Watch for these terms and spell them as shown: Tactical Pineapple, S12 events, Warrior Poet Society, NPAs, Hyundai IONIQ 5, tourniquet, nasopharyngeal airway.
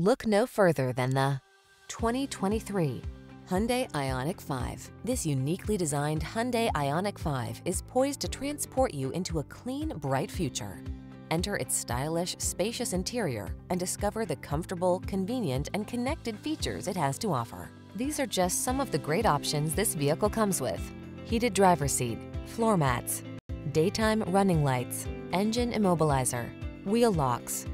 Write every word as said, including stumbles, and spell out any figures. Look no further than the twenty twenty-three Hyundai IONIQ five. This uniquely designed Hyundai IONIQ five is poised to transport you into a clean, bright future. Enter its stylish, spacious interior and discover the comfortable, convenient, and connected features it has to offer. These are just some of the great options this vehicle comes with: heated driver's seat, floor mats, daytime running lights, engine immobilizer, wheel locks,